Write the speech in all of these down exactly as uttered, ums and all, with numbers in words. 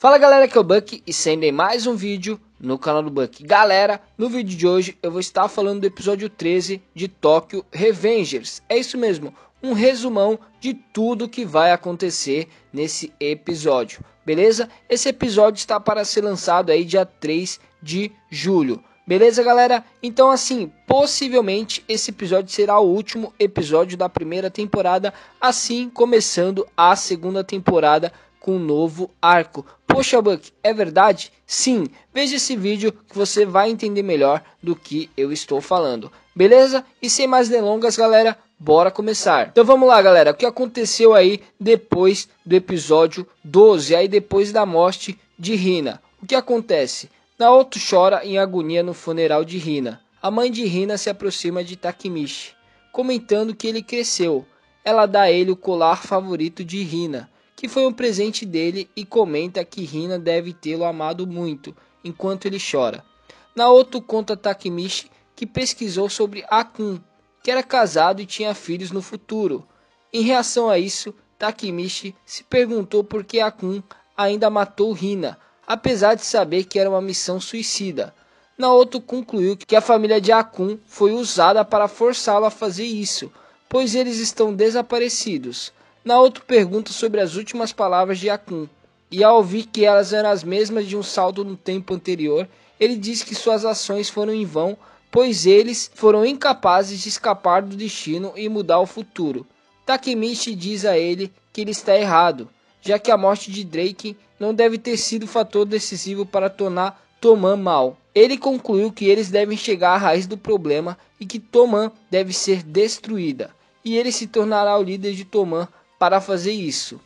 Fala galera, aqui é o Bucky e sendem mais um vídeo no canal do Bucky. Galera, no vídeo de hoje eu vou estar falando do episódio treze de Tokyo Revengers. É isso mesmo, um resumão de tudo que vai acontecer nesse episódio, beleza? Esse episódio está para ser lançado aí dia três de julho. Beleza, galera? Então, assim, possivelmente esse episódio será o último episódio da primeira temporada, assim começando a segunda temporada com um novo arco. Poxa, Buck, é verdade? Sim, veja esse vídeo que você vai entender melhor do que eu estou falando. Beleza? E sem mais delongas, galera, bora começar. Então vamos lá, galera, o que aconteceu aí depois do episódio doze, aí depois da morte de Hina? O que acontece? Naoto chora em agonia no funeral de Hina. A mãe de Hina se aproxima de Takemichi, comentando que ele cresceu. Ela dá a ele o colar favorito de Hina, que foi um presente dele, e comenta que Hina deve tê-lo amado muito, enquanto ele chora. Naoto conta a Takemichi que pesquisou sobre Akkun, que era casado e tinha filhos no futuro. Em reação a isso, Takemichi se perguntou por que Akkun ainda matou Hina, apesar de saber que era uma missão suicida. Naoto concluiu que a família de Akkun foi usada para forçá-lo a fazer isso, pois eles estão desaparecidos. Naoto pergunta sobre as últimas palavras de Akkun, e ao ouvir que elas eram as mesmas de um salto no tempo anterior, ele diz que suas ações foram em vão, pois eles foram incapazes de escapar do destino e mudar o futuro. Takemichi diz a ele que ele está errado, já que a morte de Draken não deve ter sido fator decisivo para tornar Toman mal. Ele concluiu que eles devem chegar à raiz do problema e que Toman deve ser destruída, e ele se tornará o líder de Toman para fazer isso.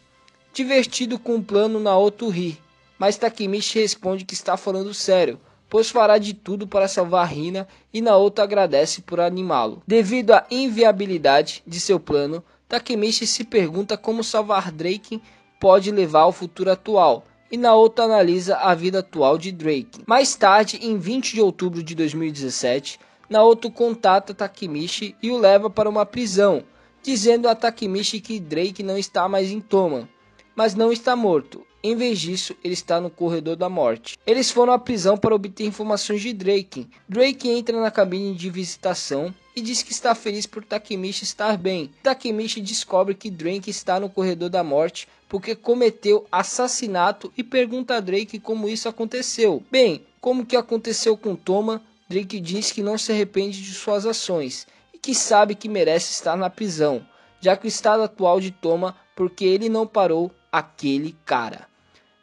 Divertido com o plano, Naoto ri, mas Takemichi responde que está falando sério, pois fará de tudo para salvar Hina, e Naoto agradece por animá-lo. Devido à inviabilidade de seu plano, Takemichi se pergunta como salvar Draken pode levar ao futuro atual, e Naoto analisa a vida atual de Draken. Mais tarde, em vinte de outubro de dois mil e dezessete, Naoto contata Takemichi e o leva para uma prisão, dizendo a Takemichi que Draken não está mais em Toman, mas não está morto. Em vez disso, ele está no corredor da morte. Eles foram à prisão para obter informações de Draken. Draken entra na cabine de visitação e diz que está feliz por Takemichi estar bem. Takemichi descobre que Draken está no corredor da morte porque cometeu assassinato e pergunta a Draken como isso aconteceu. Bem, como que aconteceu com Toman, Draken diz que não se arrepende de suas ações e que sabe que merece estar na prisão, já que o estado atual de Toman, porque ele não parou aquele cara.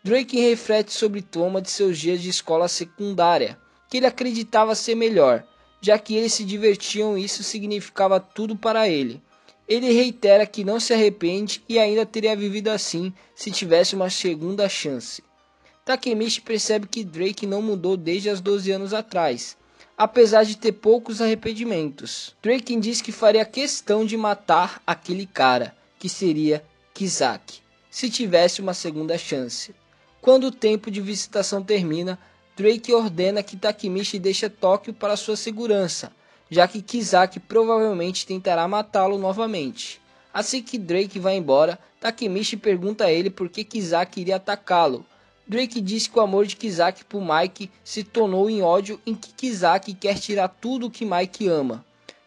Draken reflete sobre Toman de seus dias de escola secundária, que ele acreditava ser melhor, já que eles se divertiam e isso significava tudo para ele. Ele reitera que não se arrepende e ainda teria vivido assim se tivesse uma segunda chance. Takemichi percebe que Draken não mudou desde os doze anos atrás, apesar de ter poucos arrependimentos. Draken diz que faria questão de matar aquele cara, que seria Kizaki, se tivesse uma segunda chance. Quando o tempo de visitação termina, Drake ordena que Takemichi deixe Tóquio para sua segurança, já que Kizaki provavelmente tentará matá-lo novamente. Assim que Drake vai embora, Takemichi pergunta a ele por que Kizaki iria atacá-lo. Drake diz que o amor de Kizaki por Mike se tornou em ódio em que Kizaki quer tirar tudo o que Mike ama.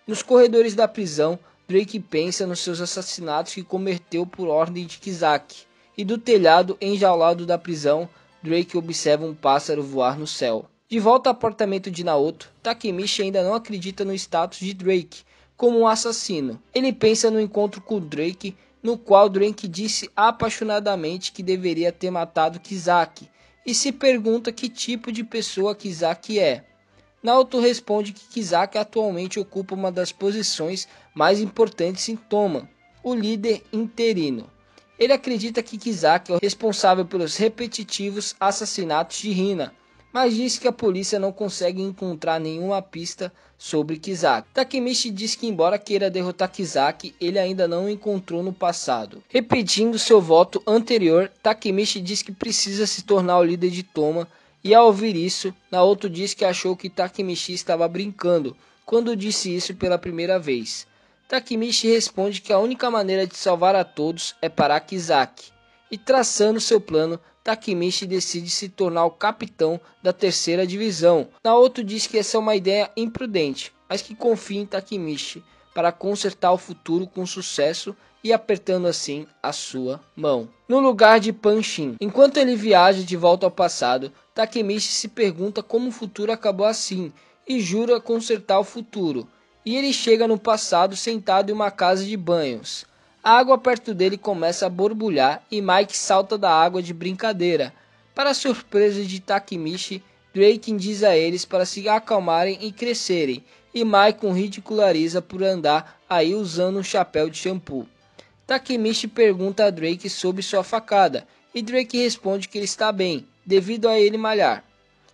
Nos corredores da prisão, Drake pensa nos seus assassinatos que cometeu por ordem de Kizaki, e do telhado enjaulado da prisão, Drake observa um pássaro voar no céu. De volta ao apartamento de Naoto, Takemichi ainda não acredita no status de Drake como um assassino. Ele pensa no encontro com Drake, no qual Drake disse apaixonadamente que deveria ter matado Kizaki, e se pergunta que tipo de pessoa Kizaki é. Naoto responde que Kizaki atualmente ocupa uma das posições mais importantes em Toman, o líder interino. Ele acredita que Kizaki é o responsável pelos repetitivos assassinatos de Hina, mas diz que a polícia não consegue encontrar nenhuma pista sobre Kizaki. Takemichi diz que embora queira derrotar Kizaki, ele ainda não o encontrou no passado. Repetindo seu voto anterior, Takemichi diz que precisa se tornar o líder de Toman, e ao ouvir isso, Naoto diz que achou que Takemichi estava brincando quando disse isso pela primeira vez. Takemichi responde que a única maneira de salvar a todos é parar Kizaki, e traçando seu plano, Takemichi decide se tornar o capitão da terceira divisão. Naoto diz que essa é uma ideia imprudente, mas que confia em Takemichi para consertar o futuro com sucesso e apertando assim a sua mão. No lugar de Pah-chin, enquanto ele viaja de volta ao passado, Takemichi se pergunta como o futuro acabou assim e jura consertar o futuro. E ele chega no passado sentado em uma casa de banhos. A água perto dele começa a borbulhar e Mike salta da água de brincadeira. Para a surpresa de Takemichi, Draken diz a eles para se acalmarem e crescerem, e Mike o ridiculariza por andar aí usando um chapéu de shampoo. Takemichi pergunta a Drake sobre sua facada, e Drake responde que ele está bem, devido a ele malhar.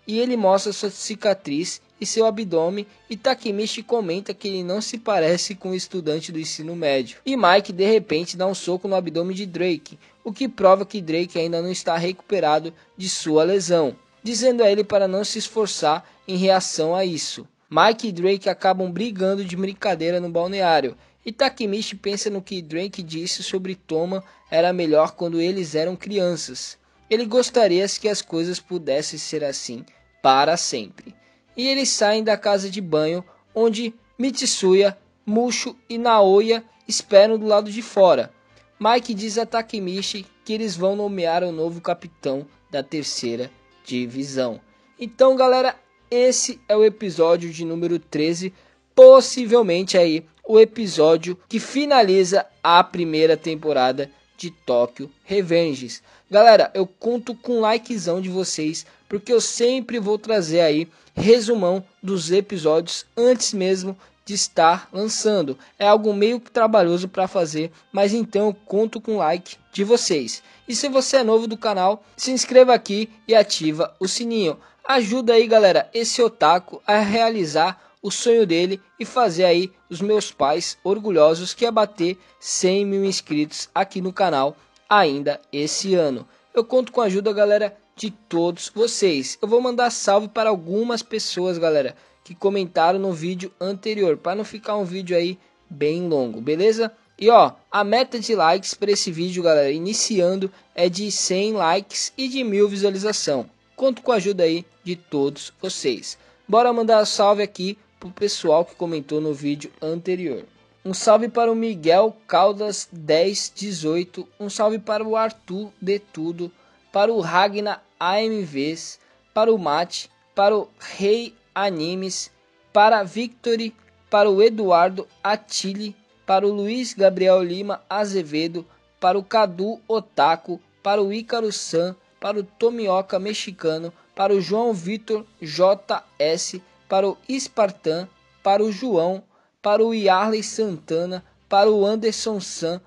E ele mostra sua cicatriz e seu abdômen, e Takemichi comenta que ele não se parece com um estudante do ensino médio. E Mike de repente dá um soco no abdômen de Drake, o que prova que Drake ainda não está recuperado de sua lesão, dizendo a ele para não se esforçar em reação a isso. Mike e Drake acabam brigando de brincadeira no balneário, e Takemichi pensa no que Drake disse sobre Toman era melhor quando eles eram crianças. Ele gostaria que as coisas pudessem ser assim para sempre. E eles saem da casa de banho, onde Mitsuya, Mushu e Naoya esperam do lado de fora. Mike diz a Takemichi que eles vão nomear o novo capitão da terceira divisão. Então galera, esse é o episódio de número treze, possivelmente aí o episódio que finaliza a primeira temporada de Tokyo Revengers. Galera, eu conto com um likezão de vocês, porque eu sempre vou trazer aí resumão dos episódios antes mesmo de estar lançando. É algo meio que trabalhoso para fazer, mas então eu conto com o like de vocês. E se você é novo do canal, se inscreva aqui e ativa o sininho. Ajuda aí, galera, esse otaku a realizar o sonho dele e fazer aí os meus pais orgulhosos, que é bater cem mil inscritos aqui no canal ainda esse ano. Eu conto com a ajuda, galera, de todos vocês. Eu vou mandar salve para algumas pessoas, galera, que comentaram no vídeo anterior, para não ficar um vídeo aí bem longo, beleza? E ó, a meta de likes para esse vídeo, galera, iniciando é de cem likes e de mil visualização. Conto com a ajuda aí de todos vocês. Bora mandar salve aqui pro pessoal que comentou no vídeo anterior. Um salve para o Miguel Caldas dez dezoito, um salve para o Arthur de Tudo, para o Ragnar A M Vs, para o Mate, para o Rei Animes, para a Victory, para o Eduardo Attili, para o Luiz Gabriel Lima Azevedo, para o Cadu Otaku, para o Ícaro San, para o Tomioka Mexicano, para o João Vitor J S, para o Espartan, para o João, para o Yarley Santana, para o Anderson San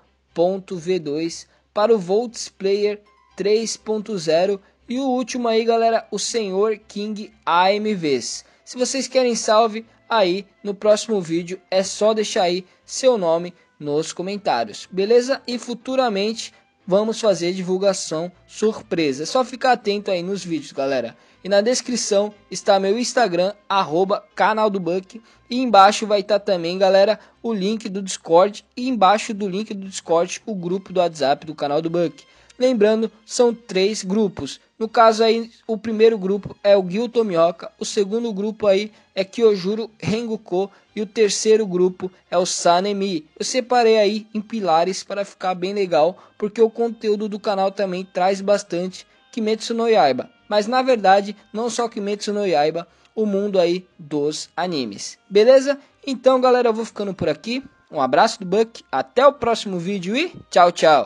V dois, para o Volts Player três ponto zero e o último aí, galera, o Senhor King A M Vs. Se vocês querem salve aí no próximo vídeo, é só deixar aí seu nome nos comentários, beleza? E futuramente vamos fazer divulgação surpresa. É só ficar atento aí nos vídeos, galera. E na descrição está meu Instagram, arroba Canal do Bucky. E embaixo vai estar também, galera, o link do Discord. E embaixo do link do Discord, o grupo do WhatsApp do Canal do Bucky. Lembrando, são três grupos. No caso aí, o primeiro grupo é o Giyu Tomioka. O segundo grupo aí é Kyojuro Rengoku. E o terceiro grupo é o Sanemi. Eu separei aí em pilares para ficar bem legal, porque o conteúdo do canal também traz bastante Kimetsu no Yaiba. Mas na verdade, não só Kimetsu no Yaiba, o mundo aí dos animes. Beleza? Então galera, eu vou ficando por aqui. Um abraço do Buck, até o próximo vídeo e tchau, tchau!